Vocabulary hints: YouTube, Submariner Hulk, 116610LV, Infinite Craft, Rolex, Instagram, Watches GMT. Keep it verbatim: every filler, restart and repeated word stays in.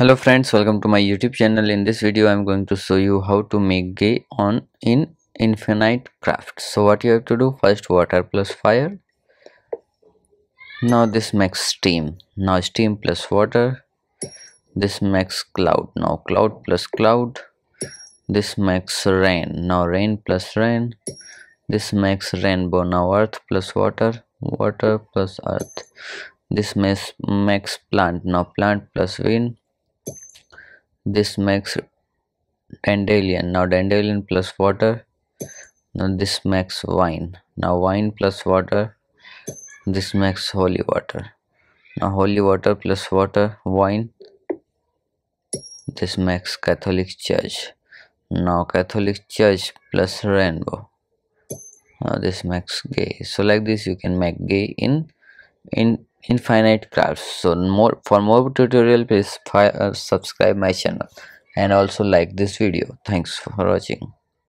Hello friends, welcome to my YouTube channel. In this video I'm going to show you how to make gay on in Infinite Craft. So what you have to do, first water plus fire. Now this makes steam. Now steam plus water. This makes cloud. Now cloud plus cloud. This makes rain. Now rain plus rain. This makes rainbow. Now earth plus water. Water plus earth. This makes makes plant. Now plant plus wind. This makes dandelion. Now dandelion plus water. Now this makes wine. Now wine plus water. This makes holy water. Now holy water plus water, wine. This makes Catholic Church. Now Catholic Church plus rainbow. Now this makes gay. So like this you can make gay in in Infinite Crafts. So more for more tutorial, please subscribe my channel and also like this video. Thanks for watching.